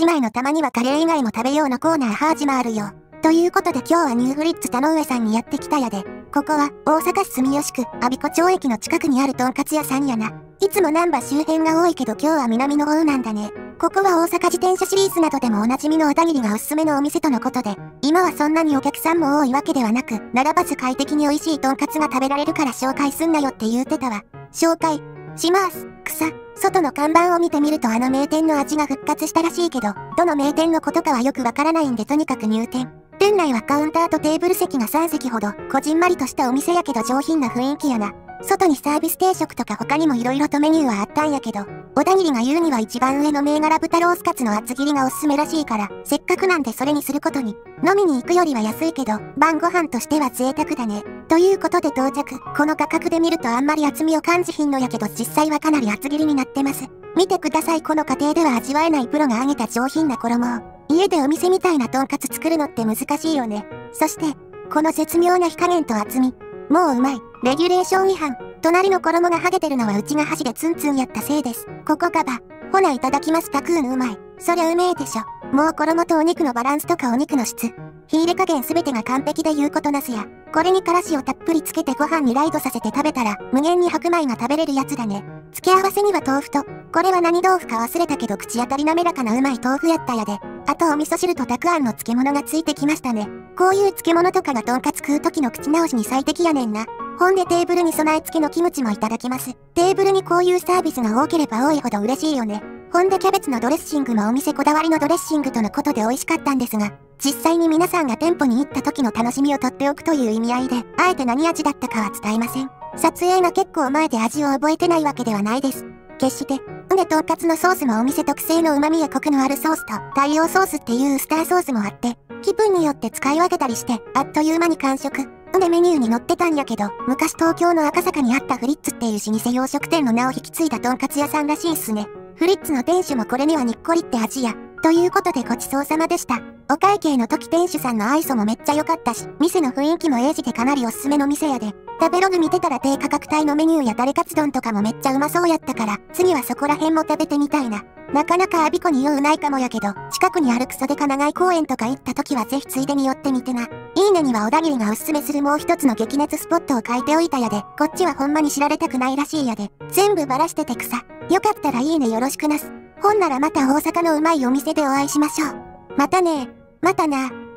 姉妹のたまにはカレー以外も食べようのコーナー始まるよ。ということで今日はニューフリッツ田上さんにやってきたやで。ここは大阪市住吉区安孫子町駅の近くにあるとんかつ屋さんやな。いつも難波周辺が多いけど今日は南の方なんだね。ここは大阪自転車シリーズなどでもおなじみのおたぎりがおすすめのお店とのことで、今はそんなにお客さんも多いわけではなく、並ばず快適に美味しいとんかつが食べられるから紹介すんなよって言うてたわ。紹介します。草。外の看板を見てみるとあの名店の味が復活したらしいけど、どの名店のことかはよくわからないんでとにかく入店。店内はカウンターとテーブル席が3席ほど、こじんまりとしたお店やけど上品な雰囲気やな。外にサービス定食とか他にも色々とメニューはあったんやけど、おたぎりが言うには一番上の銘柄豚ロースカツの厚切りがおすすめらしいから、せっかくなんでそれにすることに。飲みに行くよりは安いけど、晩ご飯としては贅沢だね。ということで到着。この価格で見るとあんまり厚みを感じひんのやけど実際はかなり厚切りになってます。見てください、この過程では味わえないプロが揚げた上品な衣を。家でお店みたいなとんかつ作るのって難しいよね。そして、この絶妙な火加減と厚み。もううまい。レギュレーション違反。隣の衣が剥げてるのはうちが箸でツンツンやったせいです。ここがば。ほな、いただきます。たくーぬうまい。そりゃうめえでしょ。もう衣とお肉のバランスとかお肉の質。火入れ加減すべてが完璧で言うことなすや。これにからしをたっぷりつけてご飯にライドさせて食べたら、無限に白米が食べれるやつだね。付け合わせには豆腐と、これは何豆腐か忘れたけど口当たり滑らかなうまい豆腐やったやで。あとお味噌汁とたくあんの漬物がついてきましたね。こういう漬物とかがとんかつ食う時の口直しに最適やねんな。ほんでテーブルに備え付けのキムチもいただきます。テーブルにこういうサービスが多ければ多いほど嬉しいよね。ほんでキャベツのドレッシングもお店こだわりのドレッシングとのことで美味しかったんですが、実際に皆さんが店舗に行った時の楽しみをとっておくという意味合いで、あえて何味だったかは伝えません。撮影が結構前で味を覚えてないわけではないです。決して。で、とんかつのソースもお店特製の旨味やコクのあるソースと、太陽ソースっていうウスターソースもあって、気分によって使い分けたりして、あっという間に完食。で、メニューに載ってたんやけど、昔東京の赤坂にあったフリッツっていう老舗洋食店の名を引き継いだとんかつ屋さんらしいっすね。フリッツの店主もこれにはにっこりって味や。ということでごちそうさまでした。お会計の時店主さんの愛想もめっちゃ良かったし、店の雰囲気もエイジでかなりおすすめの店やで。食べログ見てたら低価格帯のメニューやタレカツ丼とかもめっちゃうまそうやったから、次はそこら辺も食べてみたいな。なかなかアビコに用ないかもやけど、近くにあるクソデカ長い公園とか行った時はぜひついでに寄ってみてな。いいねには小田切がおすすめするもう一つの激熱スポットを書いておいたやで、こっちはほんまに知られたくないらしいやで。全部バラしてて草。よかったらいいねよろしくなす。ほんならまた大阪のうまいお店でお会いしましょう。またねー。またなー。